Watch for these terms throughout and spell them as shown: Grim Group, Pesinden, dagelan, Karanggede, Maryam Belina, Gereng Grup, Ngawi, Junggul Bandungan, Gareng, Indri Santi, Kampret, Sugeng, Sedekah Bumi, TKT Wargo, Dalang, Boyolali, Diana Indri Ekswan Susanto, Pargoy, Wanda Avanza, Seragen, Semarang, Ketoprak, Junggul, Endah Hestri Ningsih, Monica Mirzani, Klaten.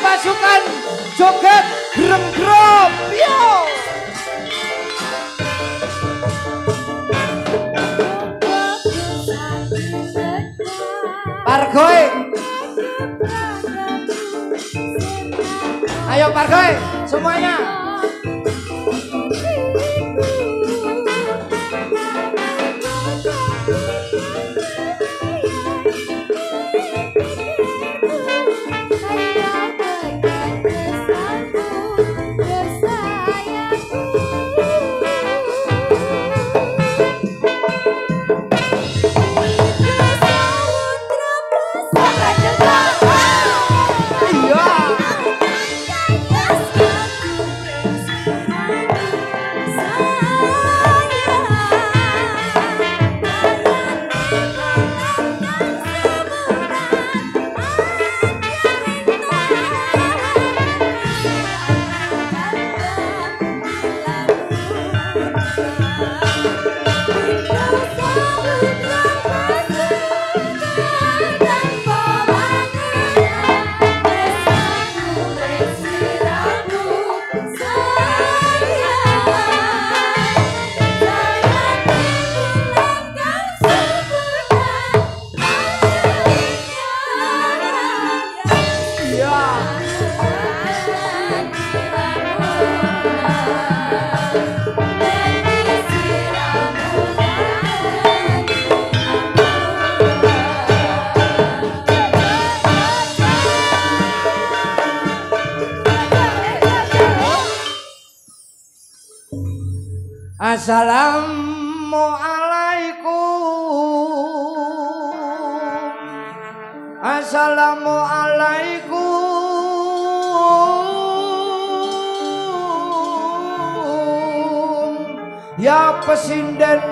Pasukan joget Gereng Grup, yo. Pargoy, ayo Pargoy semuanya. Assalamualaikum, assalamualaikum, ya pesinden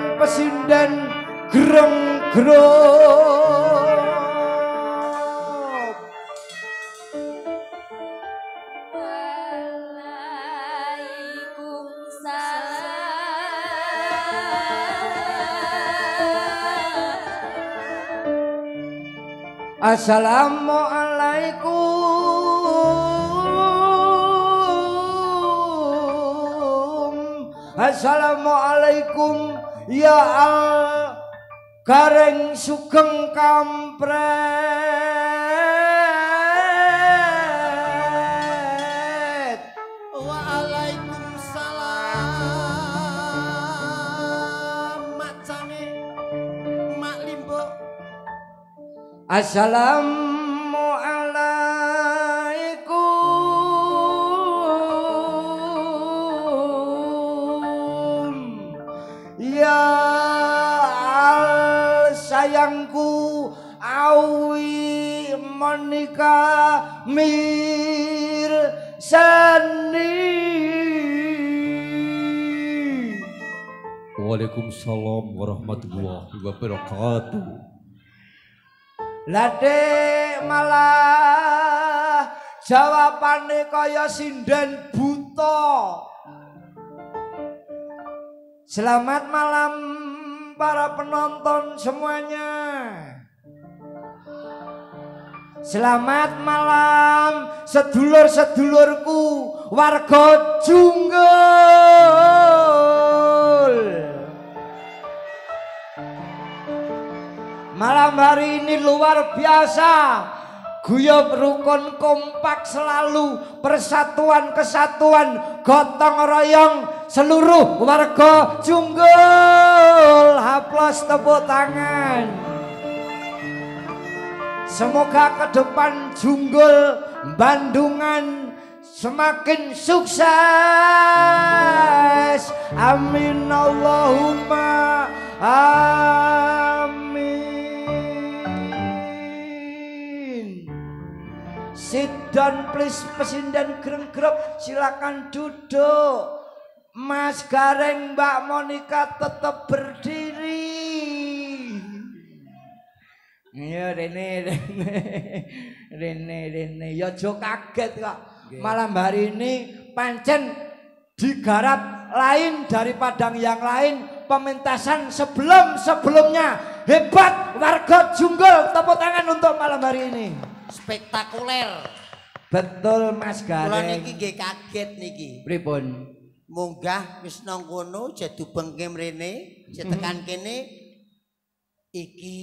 Gereng Grup. Assalamualaikum, assalamualaikum ya Gareng Sugeng Kampret. Waalaikumsalam Mak Cane, Mak Limbo. Assalamualaikum ya sayangku Awi Monica Mirzani. Waalaikumsalam warahmatullahi wabarakatuh. Ladek malah jawabane kaya sinden buta. Selamat malam para penonton semuanya. Selamat malam sedulur-sedulurku warga Junggul. Malam hari ini luar biasa. Guyub rukun kompak selalu, persatuan kesatuan gotong royong seluruh warga Junggul. Haplos tepuk tangan. Semoga ke depan Junggul Bandungan semakin sukses. Amin Allahumma amin. Sit down please. Pesinden Grim Group silakan duduk. Mas Gareng, Mbak Monica tetap berdiri. Iya Rene. Ya jo kaget kok. Malam hari ini pancen digarap lain dari padang yang lain. Pementasan sebelum-sebelumnya hebat warga Junggul. Tepuk tangan untuk malam hari ini. Spektakuler. Betul Mas Gareng. Kula niki nggih kaget niki. Pripun? Munggah wis nang kono jadu bengkem rene jetekan kene iki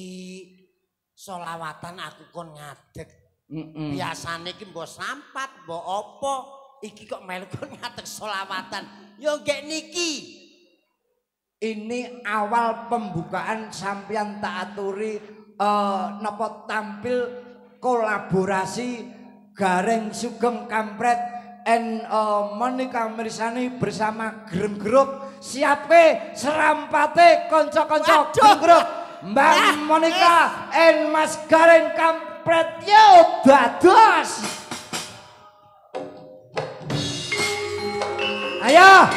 solawatan aku kon ngadeg. Biasane iki mbok sampat mbok apa iki kok melu kon ngadeg solawatan. Yo nggih niki. Ini awal pembukaan sampeyan tak aturi napa tampil kolaborasi Gareng Sugeng Kampret and Monica Mirzani bersama Grim Group. Siapke serampate konco-konco Grim Group Mbak Monica and Mas Gareng Kampret. Yo dados. Ayo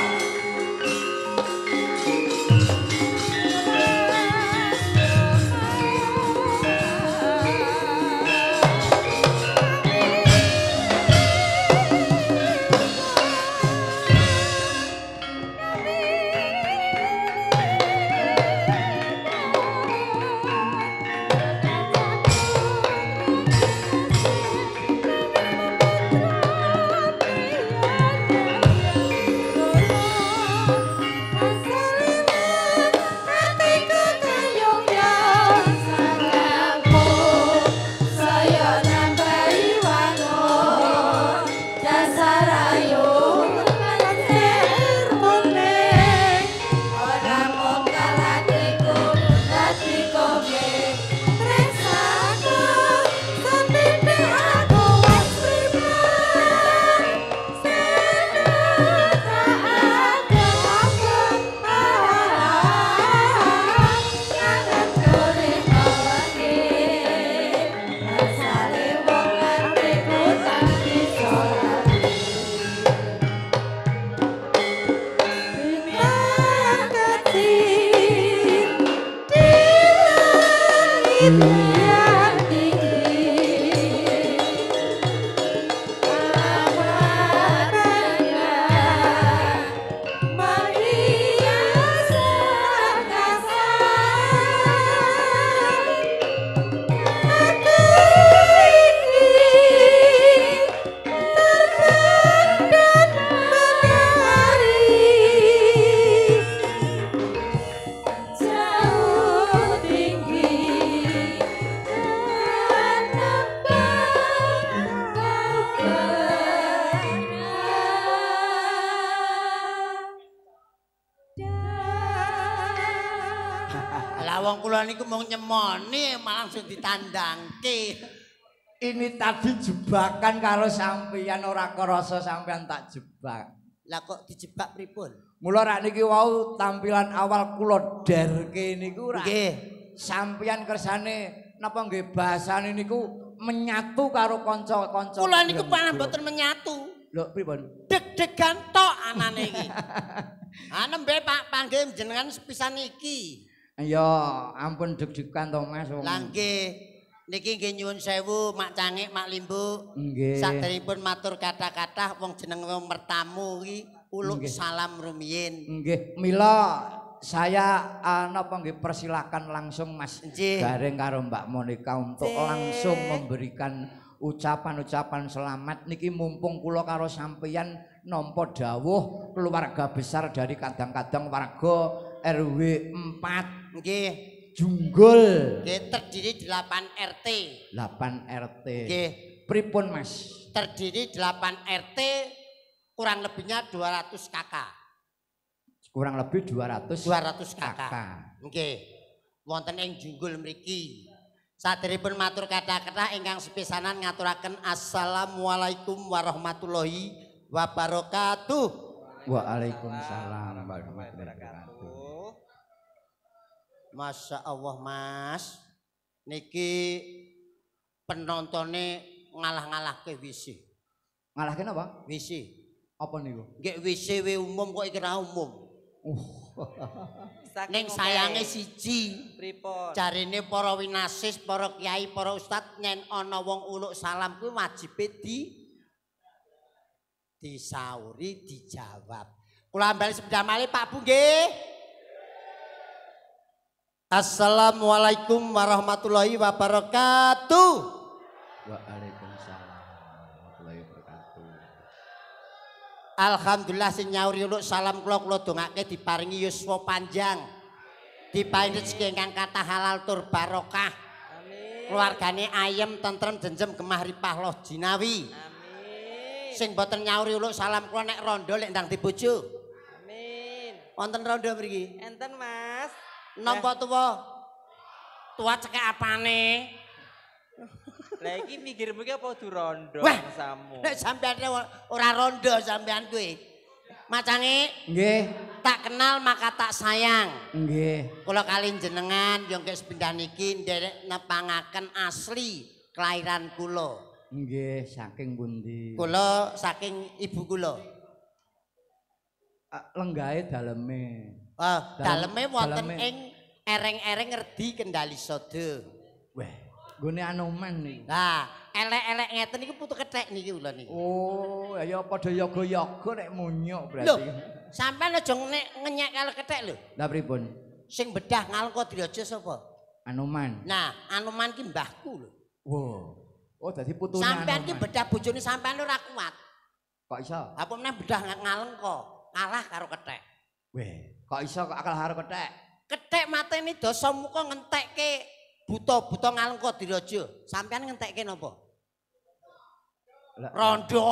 ditandangke. Ini tadi jebakan karo sampeyan ora kerasa sampeyan tak jebak. Lah kok dijebak pripun? Mula rak niki wau tampilan awal kula derke niku rak. Nggih. sampeyan kersane napa nggih basane niku menyatu karo kanca-kanca. Kula niku paling mboten menyatu. Lho pripun? Deg-degan tok anane iki. Anembe Pak panggih jenengan sepisan iki. Ya, ampun deg-degan to Mas. Lah nggih. Niki nggih nyuwun sewu mak cangik mak limbuk. Nggih. Saderipun matur kata-kata wong jeneng mertamu iki uluk salam rumiyin. Nggih, mila saya napa nggih persilakan langsung Mas Gareng karo Mbak Monica untuk langsung memberikan ucapan-ucapan selamat niki mumpung kula karo sampeyan nampa dawuh keluarga besar dari kadang-kadang warga RW 4 nggih. Junggul. Nggih, terdiri 8 RT. 8 RT. Nggih. Pripun, Mas? Terdiri 8 RT kurang lebihnya 200 KK. Kurang lebih 200 KK. Nggih. Wonten ing Junggul mriki. Saderipun matur kata-kata ingkang sepisanan ngaturaken assalamualaikum warahmatullahi wabarakatuh. Waalaikumsalam warahmatullahi wabarakatuh. Masya Allah Mas, niki penontonnya ngalah-ngalah ke wisi. Ngalah ke apa? Wisi. Apa niku? Nggih wisi umum kok iki ra umum. Ning sayange siji. Pripun? Jarine para winasis, para kiai, para ustad nyen ana wong uluk salam kuwi wajibe disauri, dijawab. Kula bali sepeda malih Pak Bu nggih. Assalamualaikum warahmatullahi wabarakatuh. Waalaikumsalam warahmatullahi wabarakatuh. Alhamdulillah sing nyauri uluk salam kula kula dongake diparingi yuswa panjang. Diparingi rezeki ingkang kathah halal tur barokah. Amin. Keluargane ayem tentrem jenjem gemah ripah loh jinawi. Amin. Sing boten nyauri uluk salam kula nek rondo lek ndang dibojo. Amin. Wonten rondo mriki? Enten Mas. Nampak tua, tua cekek apane? Lagi mikirmu ki apa durondo samu? Nek sampean ora rondo sampean kuwi. Macange nggih, tak kenal maka tak sayang. Nggih. Kula kali jenengan yo nggih sepindhan iki nderek nepangaken asli kelahiran kula. Nggih, saking pundi? Kula saking ibu kula. Lenggahe daleme. Daleme wonten ing ereng-ereng Ngerdi Kendali Sodo. Wah, nggone Anoman niku. Lah, elek-elek ngeten niku putu kethek niki kula niku. Oh, ya padha yoga-yoga nek munyuk berarti. Loh, sampean aja ngenyek karo kethek lho. Lah pripun? Sing bedah ngalengka Driojo sapa? Anoman. Nah, Anoman ki mbahku lho. Wow. Oh, dadi putune Anoman. Sampean ki bedah bojone sampean ora kuat. Kok iso? Apa meneh bedah ngalengka kalah karo kethek. Weh. Kok iso akal haro kethek? Kethek mateni dosa muka ngentekke buta-buta ngalengka Driojo. Sampean ngentekke napa? Rondo.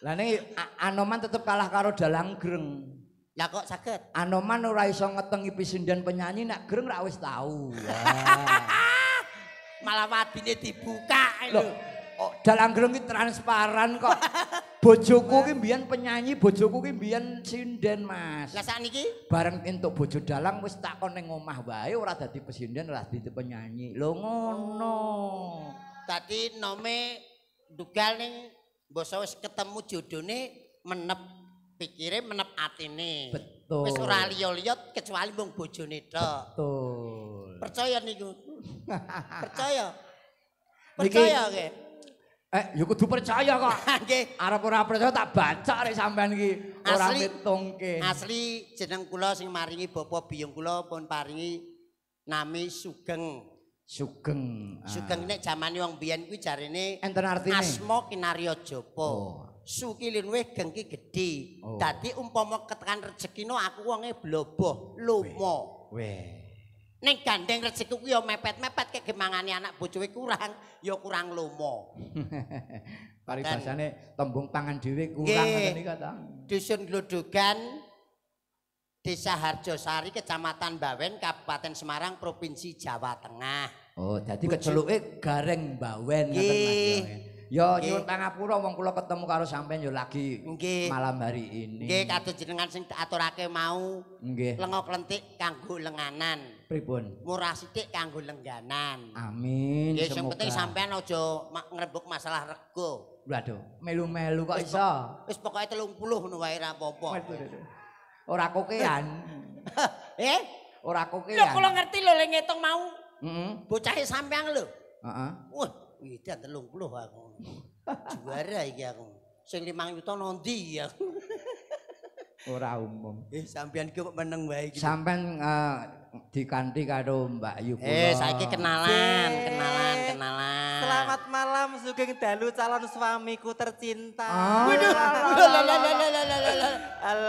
Lah niki Anoman tetep kalah karo Dalang Gereng. Lah kok saged? Anoman ora iso ngetengi pisindan penyanyi nek Gereng ra wis tau. Malah wadine dibuka lho. Dalang Gereng ki transparan kok. Bojoku ki mbiyen penyanyi, bojoku ki mbiyen sinden, Mas. Lah sakniki bareng entuk bojo Dalang wis tak kon ning omah wae ora dadi pesinden, ora dadi penyanyi. Lho ngono. Dadi nome ndugal ning basa wis ketemu jodone menep pikire, menep atine. Betul. Wis ora liya-liya kecuali mung bojone tok. Betul. Percaya niku. Percaya. Percaya nggih. Okay. Ya kudu percaya kok. Nggih. Arep ora percaya tak bacak rek sampean iki. Ora mitungke. Asli jeneng kula sing maringi bapa biyung kula pun paringi nami Sugeng. Sugeng. Sugeng nek jamane wong biyen kuwi jarene enten artine. Asma kinarya japa. Oh. Suki luwih geng ki gedhe. Oh. Dadi umpama ketekan rezekino aku wonge bloboh, lomo. Weh. Neng gandeng rezeki ku yo mepet-mepet kek gemangane anak bojowe kurang yo kurang lomo. Paribasane tembung pangan dhewe kurang ngene iki ta. Dusun Glodogan Desa Harjosari Kecamatan Bawen Kabupaten Semarang Provinsi Jawa Tengah. Oh, dadi keceluke Gareng Bawen ngoten Mas. Ya nyuwun pangapura wong kula ketemu karo sampean ya lagi malam hari ini. Nggih kados jenengan sing aturake mau. Nggih. Lenga klentik kanggo lenganan. Pripun? Murah sithik kanggo lengganan. Amin. Nggih sing penting sampean aja ngrembug masalah rego. Waduh, melu-melu kok iso. Wis pokoke 30 ngono wae ra apa-apa. Ora kokean. Eh? Ora kokean. Lho kula ngerti lho le ngitung mau. Heeh. Bocahe sampean lho. Heeh. Wah. Widan 30 aku. Juara iki aku. Sing 5 juta nondi aku. Ora umum. Sampean ki kok meneng wae iki. Sampean dikanthi karo Mbak Ayu kula. Saiki kenalan. Selamat malam Sugeng dalu calon suamiku tercinta. Waduh.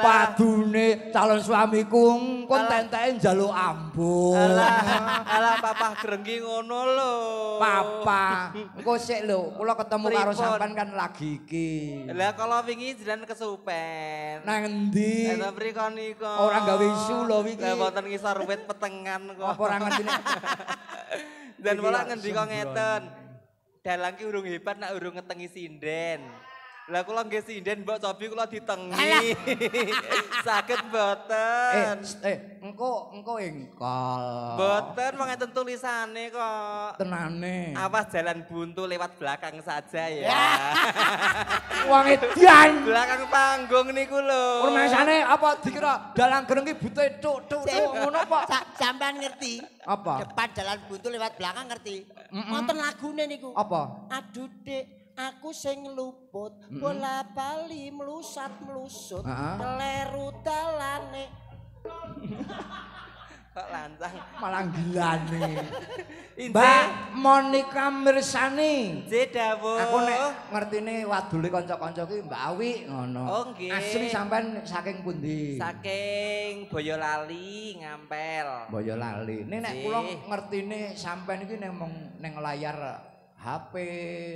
Padune calon suamiku kon tenteke njaluk ampun. Alah papah Gereng ki ngono lho. Papa, engko sik lho, kula ketemu karo sampean kan lagi iki. Lah kala wingi jenengan kesupen. Nang endi? Lah prikon iki? Ora gawe isu lho iki. Lah mboten ngisor wit petengan kok. Apa ora ngertine? Dan malah ngendi kok ngeten. Dalang ki urung hebat nak urung ngetengi sinden. Lah kula nggih sinden mbok cobi kula ditengi. Saged mboten. Engko engkol. Mboten mengeten tulisane kok. Tenane. Awas jalan buntu lewat belakang saja ya. Wong edan. Belakang panggung niku lho. Permasane apa dikira Dalang Gereng ki butuh tuk-tuk ngono kok. Sampean ngerti? Apa? Depan jalan buntu lewat belakang ngerti. Wonten lagune niku. Apa? Aduh Dik. Aku sing luput, bola bali melusat-melusut, keleru dalane. Kok lancang? Malah gilane. Mbak Monica Mirzani. Dawuh. Aku nek ngertine wadule kanca-kanca ki Mbak Awi ngono. Oh nggih. Asli sampean saking pundi? Saking Boyolali, Ngampel. Boyolali. Nek kula ngertine sampean iki ning layar HP,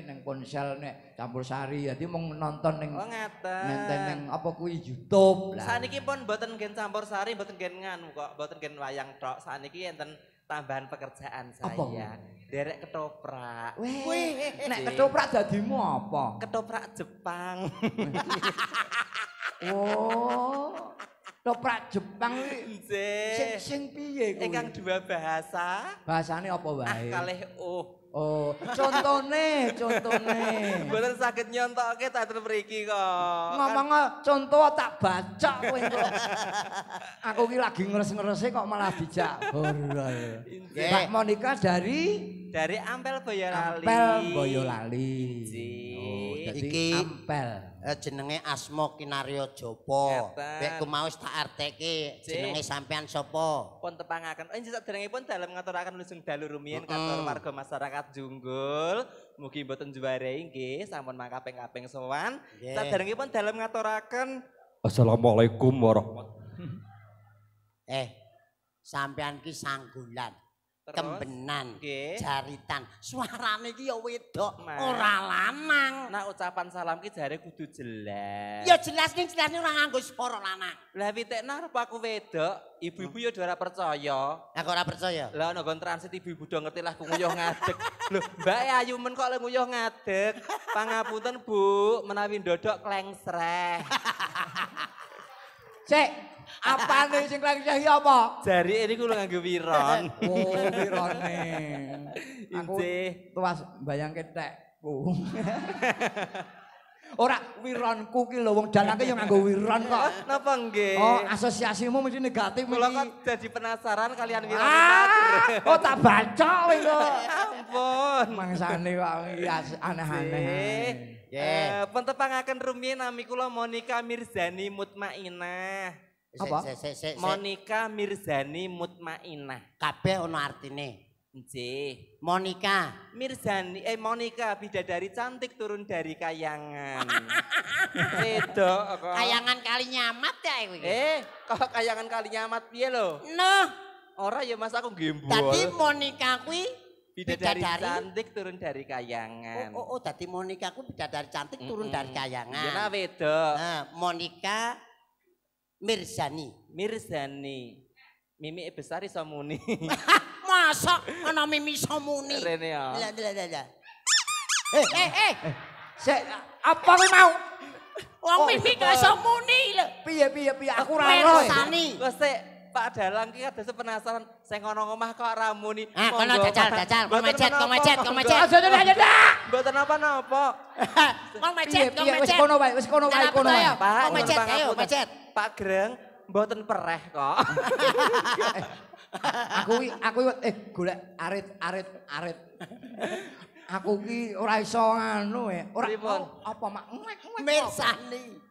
neng ponsel, neng campur sari, jadi mau nonton neng neng apa kui YouTube lah. Saniki pun boten gen campur sari, boten gen nganu kok, boten gen wayang tok. Saniki enten tambahan pekerjaan saya. Derek ketoprak. Wih, nek ketoprak dadimu apa? Ketoprak Jepang. Oh, ketoprak Jepang iki. Sing piye kuwi? Ingkang dua bahasa. Bahasane apa wae? Kalih oh. Oh, contone. Mboten saged nyontokke teater mriki kok. Ngomong conto tak bacok kowe kok. Aku ki lagi ngres-ngrese kok malah dijak borol. Mbak Monica dari Ampel Boyolali. Ampel Boyolali. Oh, dadi Ampel. Jenenge asma Kinario Jopo. Nek ku mau tak arteke jenenge sampean sapa? Pun tepangaken. Saderengipun dalem ngaturaken lujeng dalu rumiyin kantor warga masyarakat Junggul. Mugi mboten juwarei nggih, sampun mangkaping-kaping sowan. Saderengipun dalem ngaturaken Assalamualaikum warahmatullahi wabarakatuh. Sampean ki sanggulan. Kembenan, jaritan, suarane iki ya wedok, ora lanang. Nah ucapan salam ki jare kudu jelas. Ya jelas ning ora nganggo swara lanang. Lah witekna apa aku wedok, ibu-ibu ya ora percaya. Aku ora percaya. Lah nggon transit ibu-ibu do ngerti lah ku nguyuh ngadeg. Lho, Mbak Ayu men kok le nguyuh ngadeg. Pangapunten Bu, menawi ndodok klengsreh. Cek apane sing klengseh iki apa? Jarike niku lho nganggo wiron. Oh, wirone. Aku tuwas mbayangke tekku. Ora wironku ki lho wong Dalang ki yo nganggo wiron kok. Napa nggih? Oh, asosiasimu mesti negatif iki. Lha kok dadi penasaran kalian wiron. Oh, tak bacok kowe kok. Ampun. Mangsane kok aneh-aneh. Pentepangaken rumiyin nami kula Monica Mirzani Mutmainah. Monica Mirzani Mutmainah. Kabeh ana artine. Nggih. Monica Mirzani Monica bidadari cantik turun dari kayangan. Wedok kok. Kayangan kali nyamat ya kowe. Kok kayangan kali nyamat piye lho? Noh. Ora ya Mas aku nggih mbok. Dadi Monica kuwi bidadari cantik turun dari kayangan. Oh, dadi Monica ku bidadari cantik turun dari kayangan. Ya nah wedok. Monica Mirzani. Mimike besar iso muni. Masa ana mimi iso muni. Rene ya. Lah. Apa kowe mau? Wong mimpi gak iso muni lho. Piye aku ra ero. Wes Pak Dalang iki kadang penasaran sing ana omah kok ora muni. Ah kono jajal kok mecet. Aja to aja dak. Mboten napa-napa. Kok mecet. Wis kono wae. Pak mecet ayo mecet. Pak Gereng mboten pereh kok. Aku golek arit. Aku ki ora iso anu ya. Ora apa mak Mirzani.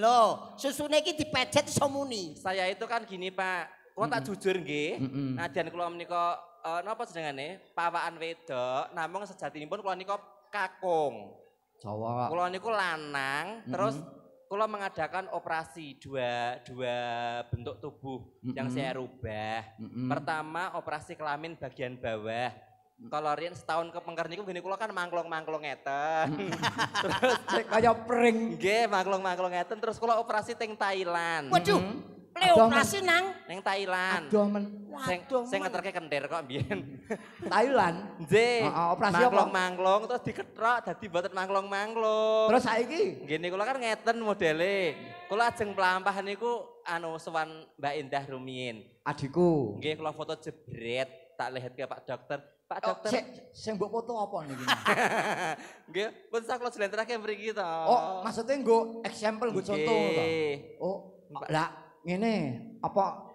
Loh, susune iki dipejet iso muni. Saya itu kan gini, Pak. Kula tak jujur nggih. Nadyan kula menika napa jenengane? Pawakan wedok, namung sejatinipun kula nika kakung. Jawa. Kula niku lanang, terus kula mengadakan operasi dua bentuk tubuh yang saya rubah. Pertama, operasi kelamin bagian bawah. Kalau Rian setahun ke pengker niku gini kula kan mangklung-mangklung ngeten. Terus kaya pring nggih mangklung-mangklung ngeten terus kula operasi teng Thailand. Waduh. Operasi nang Thailand. Aduh men. Sing ngeterke kentir kok mbiyen. Thailand. Nggih. Operasi mangklung-mangklung terus diketrok dadi mboten mangklung-mangklung. Terus saiki ngene kula kan ngeten modele. Kula ajeng mlampah niku anu sowan Mbak Indah rumiyin. Adikku. Nggih kula foto jebret tak lihatke Pak Dokter. Pak Dokter, saya mbok foto apa nih? Nggih, pun saklo jelentrake mriki to. Oh, maksudnya nggo example nggo contoh to. Oh, lah ngene apa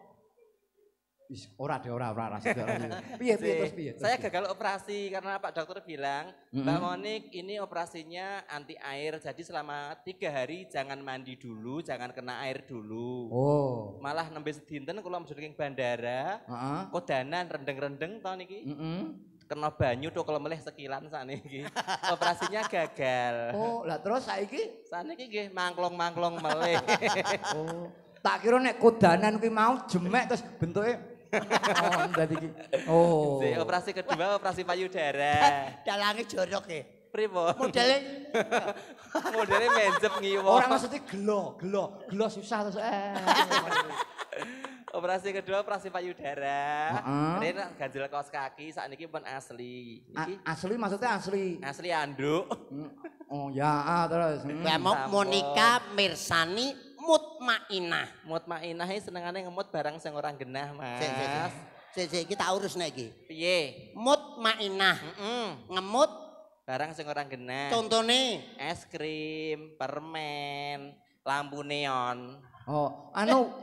wis ora rasane. Piye terus piye? Saya gagal operasi karena Pak Dokter bilang, Mbak Monik ini operasinya anti air. Jadi selama 3 hari jangan mandi dulu, jangan kena air dulu. Oh. Malah nembe sedinten kula mujud ning bandara. Kodanan rendeng-rendeng to niki. Kena banyu tukul meleh sekilan saniki. Operasinya gagal. Oh, lah terus saiki? Saniki nggih mangklung-mangklung meleh. Oh, tak kira nek kodanan kuwi mau jemek terus bentuke. Oh, dadi iki. Oh. Sik operasi kedua operasi payudara. Dalange jorok e. Pripun? Modele menjep ngiwo. Ora maksudnya gelo susah terus. Operasi kedua operasi payudara. Ini ganjel kaos kaki saat ini pun asli. Asli maksudnya asli? Asli anduk. Oh ya terus. Monica Mirzani mutmainah ini senengannya ngemut barang yang orang genah mas. Kita urus lagi. Piye? Mutmainah. Ngemut barang yang orang genah. Contohnya? Es krim, permen, lampu neon. Oh,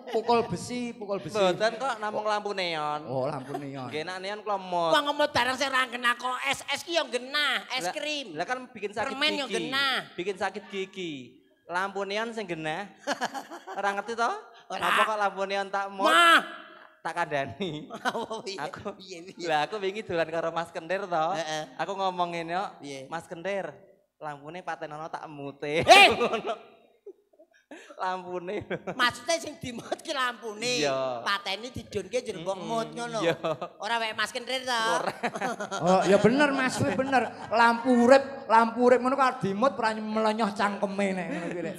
pukul besi. Mboten kok namung lampu neon. Oh, lampu neon. Genak neon klemot. Wong ngemot barang sing ra genah kok es ki yo genah, es krim. Lah kan bikin sakit gigi. Permen yo genah. Bikin sakit gigi. Lampu neon sing genah. Ora ngerti to? Apa kok lampu neon tak mot? Mah. Tak kandani. Aku piye. Lah aku wingi dolan karo Mas Kendir to. Aku ngomong ngene yo, Mas Kendir, lampune paten ana tak mute. Lampune. Maksudnya sing dimut ki lampune. Patene dijunke jeneng kok mut ngono. Ora wae Mas Kendir to. Oh, ya bener Mas, kuwi bener. Lampu urip ngono kok dimut ora melenyoh cangkeme nek ngono kuwi lek.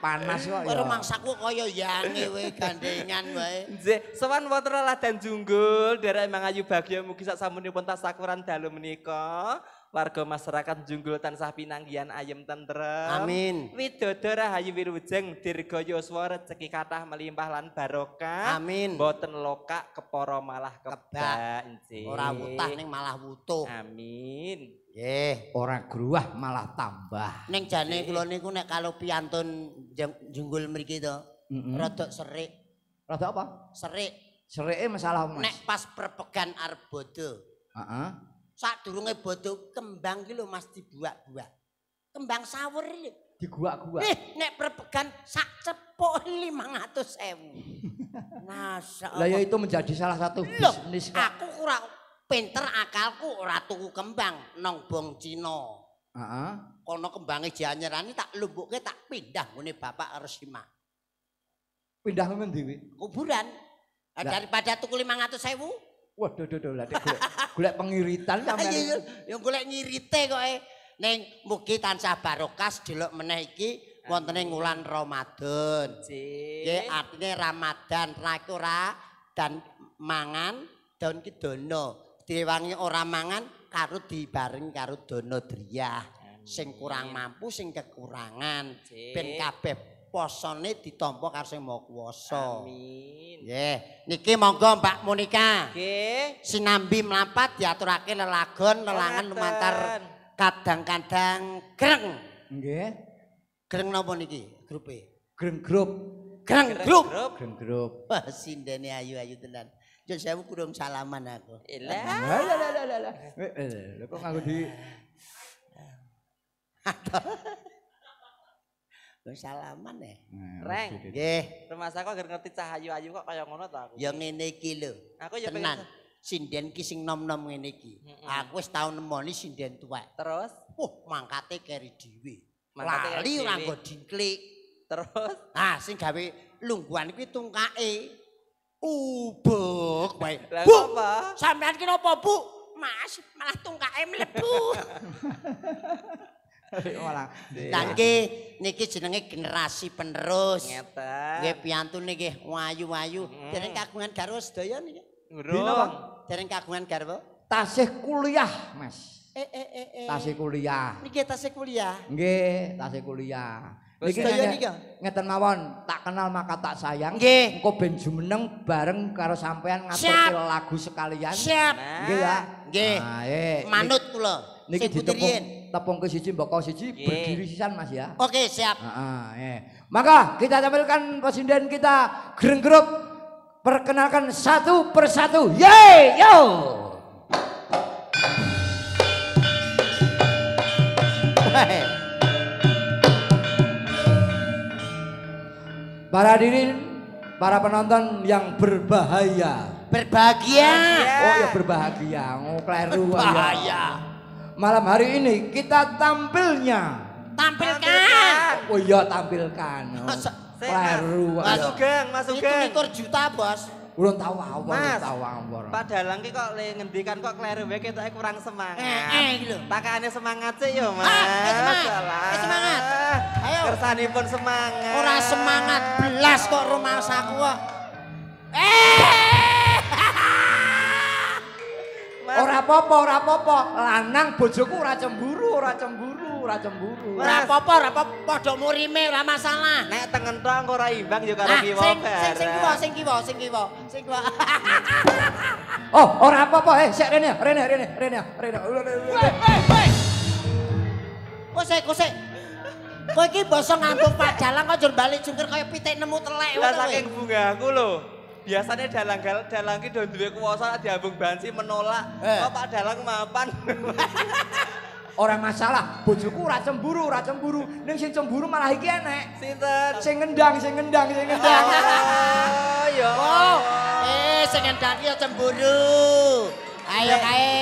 Panas kok ya. Ora mangsaku kaya yange wae gandengan wae. Nggih, sowan wonten Ladan Junggul, Daerah Mangayu Bagya mugi sak samunipun tasakuran dalu menika. Warga masyarakat Junggul tansah pinanggihan ayem tentrem. Amin. Widodo rahayu wirujeng dirgaya yuswa rezeki kathah melimpah lan barokah. Amin. Boten lokak kepara malah kebak. Ora wutah ning malah wutuh. Amin. Nggih, ora gruwah malah tambah. Ning jane kula niku nek kalau piantun Junggul mriki to, rada serik. Rada apa? Serik. Serike masalah Mas. Nek pas perpegan arep bodho. Heeh. Sak durunge bodho kembang iki lho Mas dibuak-buak. Kembang sawer iki diguak-guak. Nek perpegan sak cepuk 500.000. Masyaallah. Lah ya itu menjadi salah satu bisnis kok. Aku kurang pinter akalku ora tuku kembang nang bong Cina. Heeh. Kono kembange dianyerani tak lumpukke tak pindah ngene Bapak Resima. Pindah nang ndi kuwi? Kuburan. Daripada tuku 500.000. Waduh, lah golek pengiritan sampean. Yo golek ngirite kok e. Ning mugi tansah barokah delok meneh iki wonten ing wulan Ramadan. Nggih, artine Ramadan ra iku ra dan mangan daun ki dono. Diwangi ora mangan karo dibareng karo dono driyah. sing kurang mampu, sing kekurangan, ben kabeh posone ditampa karo sing Maha Kuwasa. Amin. Nggih, niki monggo Mbak Monica. Nggih. Sinambi mlapat diaturake lelagon lelangan lumantar kadang-kadang gereng. Nggih. Gereng napa niki grupe? Gereng Grup. Gereng Grup. Gereng Grup. Wah, sindene ayu-ayu tenan. Yo sewu kurung salaman aku. Elah. Lah. Lha kok nganggo di Loh salaman ya? Reng. Nggih. Rumasa kok ngerti cahayu-ayu kok kaya ngono ta aku. Ya ngene iki lho. Aku ya pengen sinden ki sing nom-nom ngene iki. Aku wis tau nemoni sinden tuwek. Terus, mangkate keri dhewe. Mangkate lali ora nggo dingklik. Terus, sing gawe lungguhan kuwi tungkake. Ubek wae. Lah apa? Sampeyan ki napa, Bu? Mas, malah tungkake mlebu. Lah niki jenenge generasi penerus. Ngeten. Nggih piantun niki wayu-wayu. Dereng kagungan garwa sedaya niki. Napa? Dereng kagungan garwa? Tasih kuliah, Mas. Tasih kuliah. Niki tasih kuliah. Nggih, tasih kuliah. Ngeten mawon, tak kenal maka tak sayang. Nggih. Engko ben jumeneng bareng karo sampean ngaturke lagu sekalian. Siap. Nggih ya. Nggih. Manut kula. Niki ditepung, tepung ke siji mbok siji berdiri sisan Mas ya. Oke, siap. Maka kita tampilkan pesinden kita Grim Group. Perkenalkan satu persatu. Yeay, yo. Para hadirin, para penonton yang berbahagia. Oh ya berbahagia, kleru ya. Malam hari ini kita tampilkan. Oh iya tampilkan. Kleru. Mas Sugeng. Itu mitur juta bos. Belum tahu awal, Pak Dalang ki kok le ngendikan kok kleru wae ketoke kurang semangat. Lho. Pakane semangat sih yo, Mas. Semangat. Ayo. Kersanipun semangat. Ora semangat belas kok rumasaku kok. Ora apa-apa. Lanang bojoku ora cemburu. Ora apa-apa, padha murime ora masalah. Nek tengenthong ora imbang ya karo kiwa. Sing kiwa. Oh, ora apa-apa. Sik rene. Woi. Kosek. Kowe iki basa ngantuk Pak Dalang kok njur bali jungkir kaya pitik nemu telek ngono. Lah saking bungaku lho. Biasanya dalang ki do duwe kuwasa diambung bansi menolak. Kok Pak Dalang mapan. Orang masalah, bojoku ora cemburu. Ning sing cemburu malah iki enek. Sinten? Sing ngendang. Oh, ya. Sing ngendang iki ya cemburu. Ayo kae.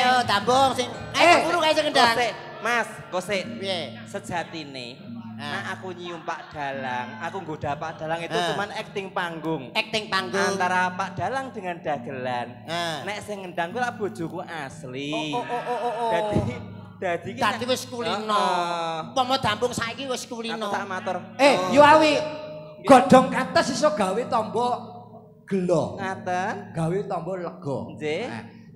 Ayo tambung sing cemburu kae sing ngendang. Mas, kosek. Piye? Sejatine nek aku nyium Pak Dalang, aku nggoda Pak Dalang itu cuman acting panggung antara Pak Dalang dengan dagelan. Nek sing ngendang kuwi lak bojoku asli. Dadi wis kulino. Upama dambung saiki wis kulino. Tak matur. Yo awi. Godhong kates iso gawe tamba gelo. Ngaten. Gawe tamba lega. Nggih.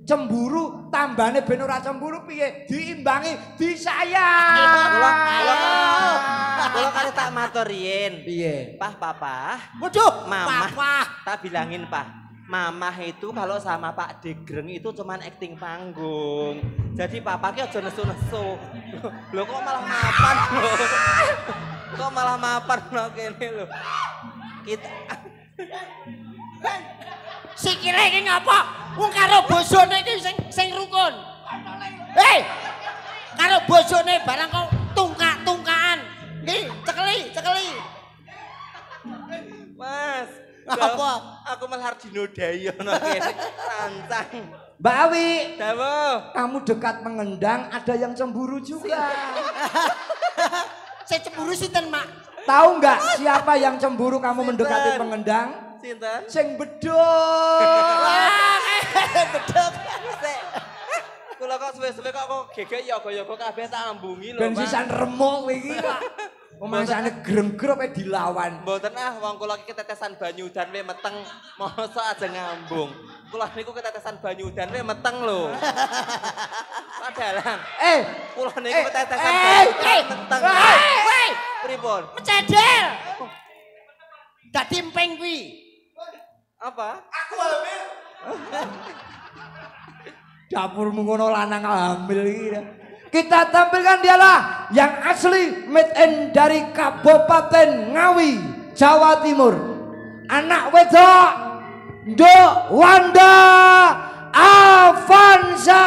Cemburu tambane ben ora cemburu piye diimbangi disayang. Kula kare tak matur yen. Piye? Pah papah. Waduh, mamah. Tak bilangin Pah. Mamah itu kalau sama Pak De Gereng itu cuman akting panggung. Jadi Papa ki aja nesu-nesu. Lho kok malah mapan lho. Kok malah mapan lho kene lho. Kita sikile iki ngapa? Wong karo bojone iki sing rukun. Karo bojone barang kok tungkak-tungkakan. Nggih, cekeli. Mas, apa? Aku malah dinodai ono kene. Rancang. Mbak Awi, kamu dekat mengendang ada yang cemburu juga. Saya cemburu sinten, Mak? Tahu nggak siapa yang cemburu kamu mendekati pengendang? Sinten? Sing beduk. Wah, beduk. Kula kok suwe-suwe kok gegek yoga-yoga kabeh tak ambungi lho, Pak. Ben sisan remuk iki, Pak. Masane Gereng Grup dilawan. Mboten ah wong kula iki ketetesan banyu udan we meteng. Mosok aja ngambung. Kula niku ketetesan banyu udan we meteng lho. Pak Dalang. Kula niku ketetesan banyu udan meteng. Woi, pripun? Mecedel. Dadi emping kuwi. Apa? Aku hamil. Dapurmu ngono lanang hamil iki. Kita tampilkan dialah yang asli made in dari Kabupaten Ngawi, Jawa Timur. Anak wedok Nduk Wanda Avanza.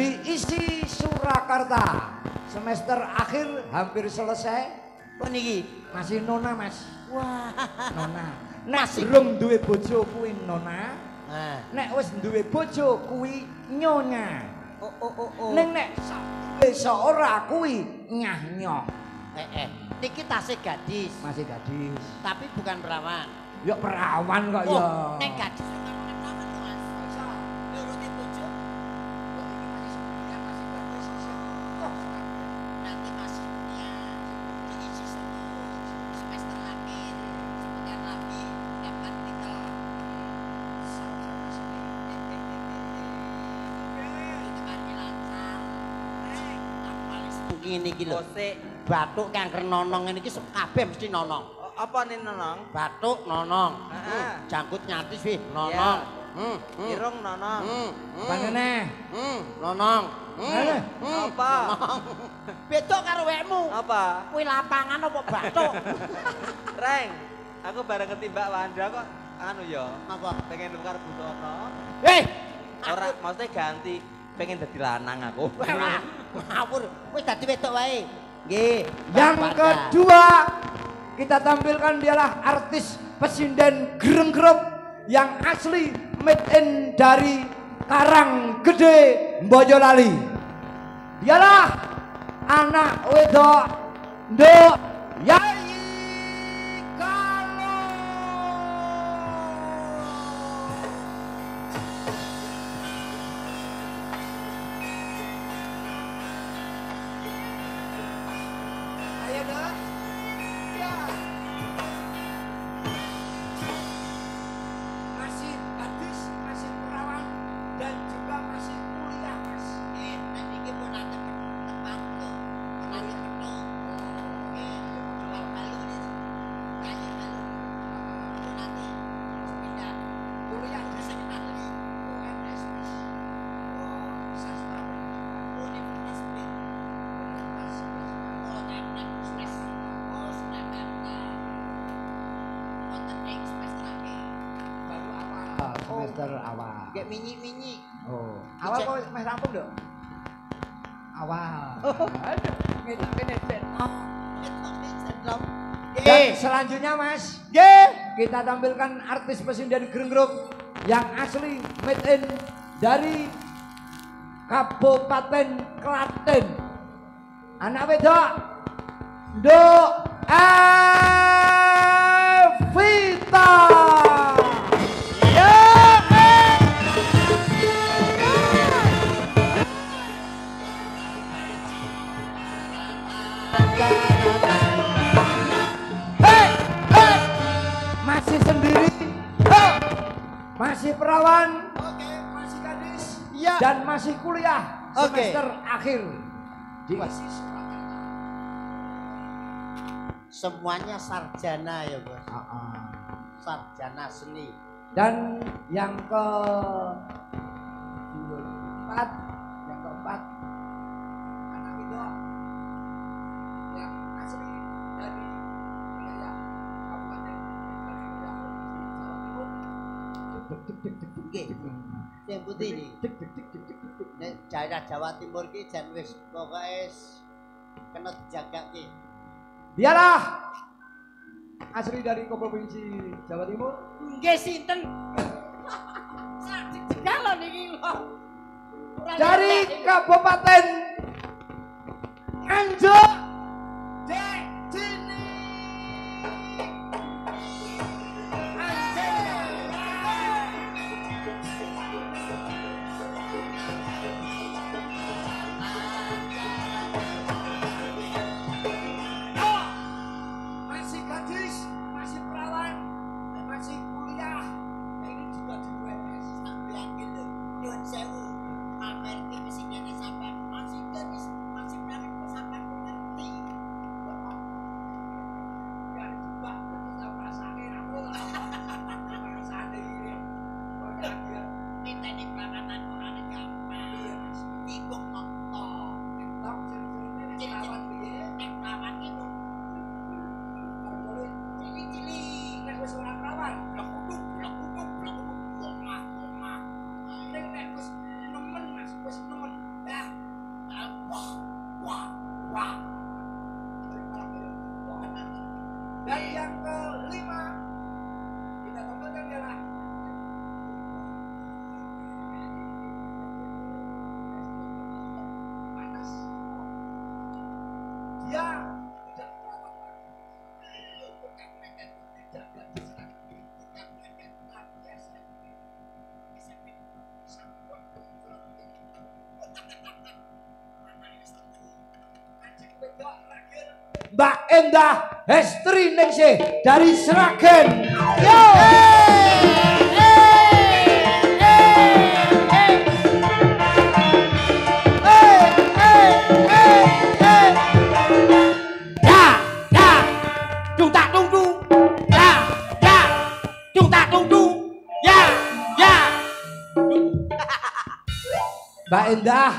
Diisi Surakarta, semester akhir hampir selesai. Niki masih nona mas. Wah nona. Nasi belum duwe bojo kui nona. Nek wes duwe bojo kui nyonya. Neng nek seorang kui nyah nyoh. Niki tasih gadis. Masih gadis. Tapi bukan perawan. Yuk perawan kok yo. Neng gadis. Ini gila, batuk kanker nonong ini gila, kabeh mesti nonong. Apa nih nonong? Batuk nonong, janggut nyatis sih nonong, irung nonong, paneneh nonong, apa? Betok karo wekmu, apa? Kui lapangan apa batuk? Reng, aku bareng ketimbak Wanda kok, anu yo, apa? Pengen tukar butono? Hei, orang maksudnya ganti, pengen jadi lanang aku. Ngawur, wis dadi wedok wae. Nggih. Yang kedua kita tampilkan dialah artis pesinden Gereng Grup yang asli made in dari Karanggede, Boyolali. Dialah anak wedok Nduk Yayi. Awal. Gak minyi-minyi. Oh. Awal kau masih rampung dong. Awal. Dan selanjutnya mas, kita tampilkan artis pesinden Grim Group yang asli made in dari Kabupaten Klaten. Anak wedok Nduk Evita. Masih perawan, masih gadis, dan masih kuliah semester akhir. Diisi Surakarta. Semuanya sarjana ya bos. Sarjana seni. Dan yang keempat, anak itu yang asli dari wilayah Kabupaten Jawa Timur. Yang putih ini daerah Jawa Timur ini janwis pokoknya kena dijaga ini. Dialah asli dari Provinsi Jawa Timur. Nggih sinten. Sak dijegal lho niki lho. dari Kabupaten Nganjuk Dek Cini. Masih gadis, masih perawan, masih kuliah. Ini juga di WS. Nyuwun sewu. Amerti masih jadi sampean, masih gadis, masih perawan, sampean ngerti. Ya coba kita pasane rampung. Pasane iki. Ora dia miteni perakanan ora gampang. Iku mentok. Mentok jujur-jurune perawan piye? Nek perawan iku cilik-cilik nek wis ora perawan, blok-blok temen dah wah dan yang kelima kita temukan ialah panas dia tidak perawat tidak gadis Mbak Endah Hestri Ningsih dari Seragen. Yo! Mbak Endah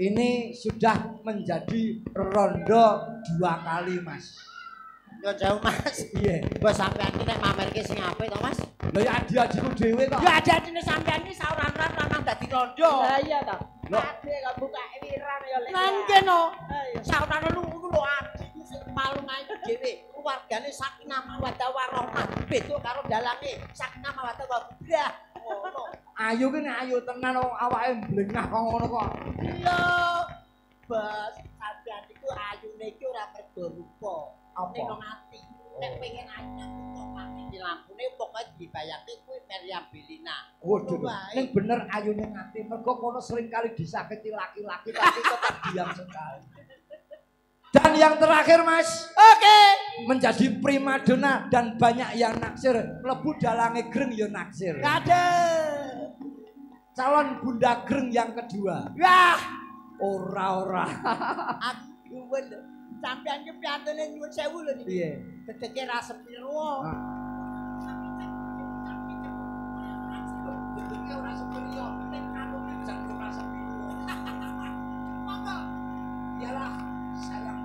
ini sudah menjadi rondo 2 kali, Mas. Yo jauh, Mas. Iya. Mbok sampean iki nek mamerke sing apik to, Mas? Lah ya adi-adiku dhewe to. Ya adi-adine sampean iki sauran-sauran lanang dadi rondo. Lah iya to. Ade kok buka wiran ya lek. Lan kene. Sauran lu lho adiku sing malung ae dhewe. Keluargane sakinah mawaddah warahmah. Beda karo dalange sakinah mawaddah wabrah. Ngono. Ayu ki nek ayu tenan awake mblengah kok ngono kok. Iya. Bas, sampean iku ayune iki ora mergo rupa, ning nang ati. Nek pengen ayu kok pati lampune pokoke dibayake kuwi Maryam Belina. Waduh. Ning bener ayune ati mergo kono sering kali disakiti laki-laki tapi tetap diam sekali. Dan yang terakhir, Mas. Oke. Menjadi primadona dan banyak yang naksir. Mlebu dalange Gereng ya naksir. Kadang. Calon Bunda Gereng yang kedua. Yah, ora. Aku welo. Sampeyan ki piantune nyuwun sewu lho niki. Piye? Gedeke ra sepiro. Gedeke ora sepiro, nek kanune jan ora sepiro. Monggo. Iyalah sayang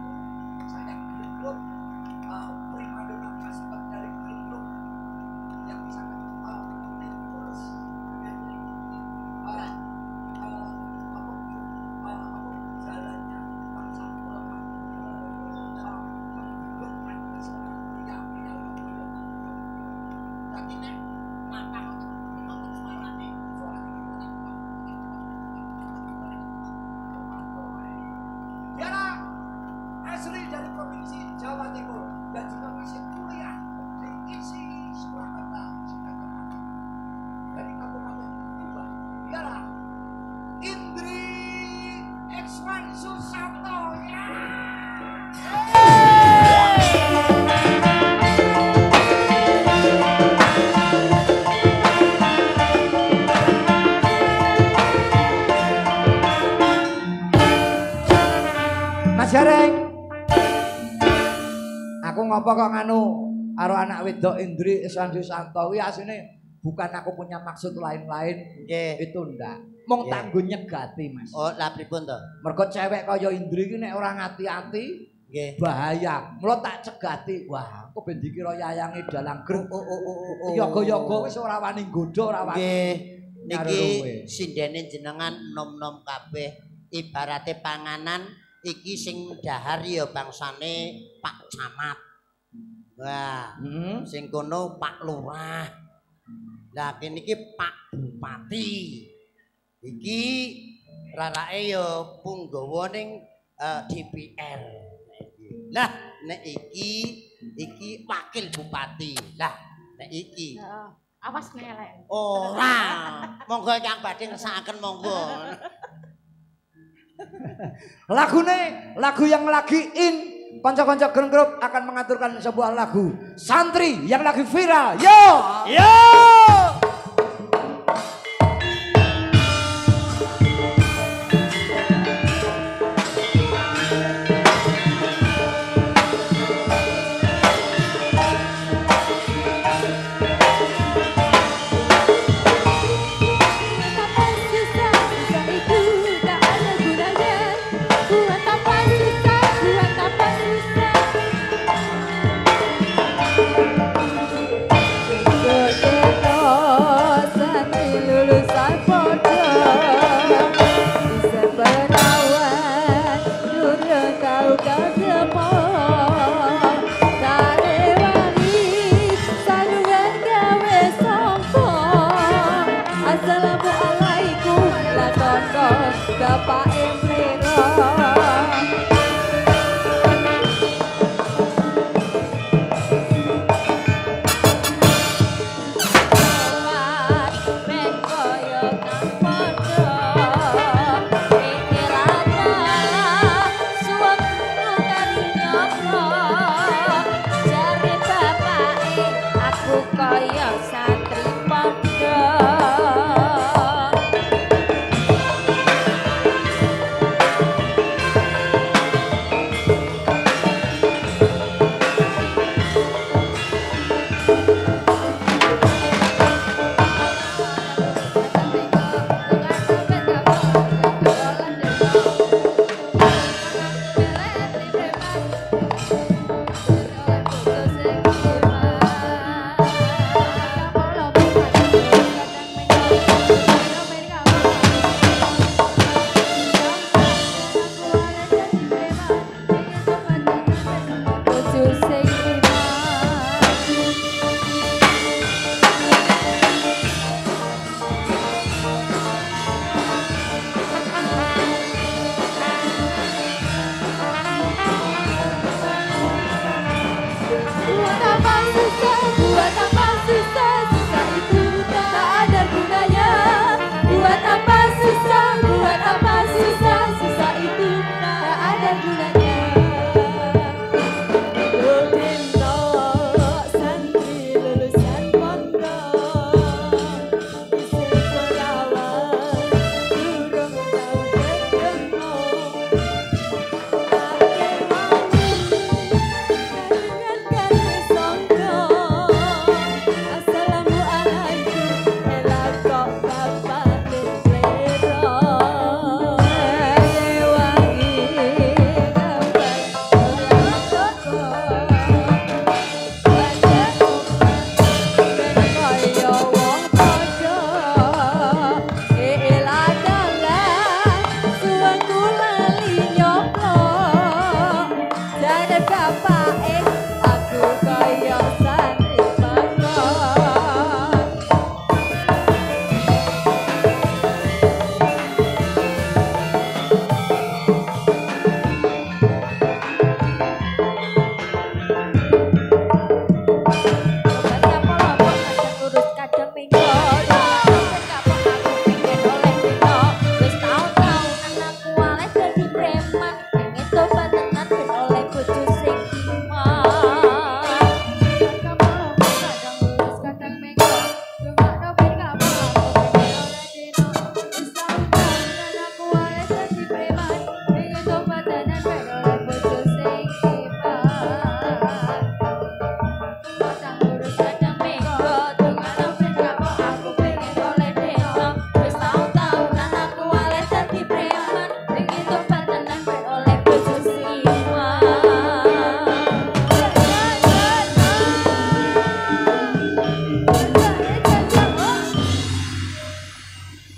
Grim Group, primadona master dari Grim Group yang sangat tulus dengan jalannya bangsa golongan menghidupan seorang pria tapi nek matang ngomong suarane Diana asli dari provinsi Jawa Timur dan juga masih kuliah di ISI Surakarta dari Kabupaten Tuban. Diana Indri Ekswan Susanto ya. Gareng, aku ngopo kok nganu karo anak wedok Indri Santi asline bukan aku punya maksud lain-lain, yeah. Itu ndak. Mong yeah. Tanggo nyegati, Mas. Oh, lha pripun to? Mergo cewek kaya Indri ki nek ora ngati-ati, nggih, yeah. Bahaya. Mula tak cegati. Wah, aku ben dikira yayange dalang grup. Oh. Yoga-yoga wis ora wani nggodha, ora wani. Nggih. Niki sindene jenengan nom-nom kabeh ibarate panganan iki sing dahar ya bangsane Pak Camat. Wah, sing kono Pak Lurah. Lah kene iki Pak Bupati. Iki rarake yo punggawa ning DPR. Lah nek iki wakil bupati. Lah nek iki. Awas ngelek. Ora. Monggo Kang Badhe ngesakaken monggo. Lagune lagu yang lagi in, kanca-kanca Gereng Grup akan mengaturkan sebuah lagu santri yang lagi viral. Yo! Yo!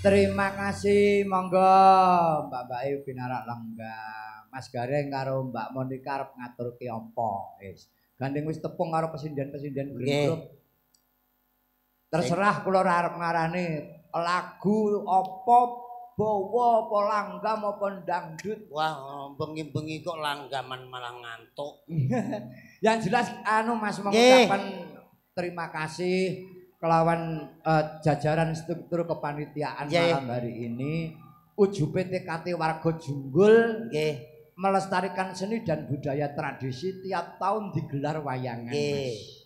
Terima kasih, monggo Mbak Ayu pinarak lenggah. Mas Gareng karo Mbak Monica arep ngaturke apa? Wis. Gandeng wis tepung karo pesinden-pesinden grup. Terserah kula arep ngarani lagu apa bowo apa langgam apa dangdut? Wah, bengi-bengi kok langgaman malah ngantuk. Yang jelas anu Mas mengucapkan terima kasih kelawan jajaran struktur kepanitiaan malam hari ini. Ujub TKT Wargo Junggul melestarikan seni dan budaya tradisi, tiap tahun digelar wayangan. Mas.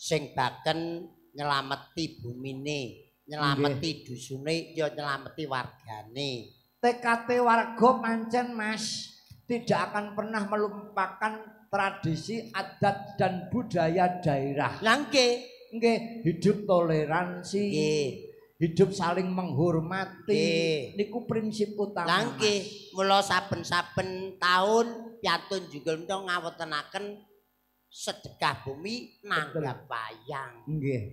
Sing baken nyelameti bumine, nyelameti dusune, yo nyelameti wargane. TKT Wargo pancen Mas tidak akan pernah melupakan tradisi, adat dan budaya daerah. Langke, nggih, hidup toleransi, hidup saling menghormati. Niku prinsip utama. Langke, mula saben-saben taun piantun Junggul menika ngawetenaken Sedekah Bumi nanggap wayang.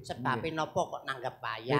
Sebab napa kok nanggap wayang?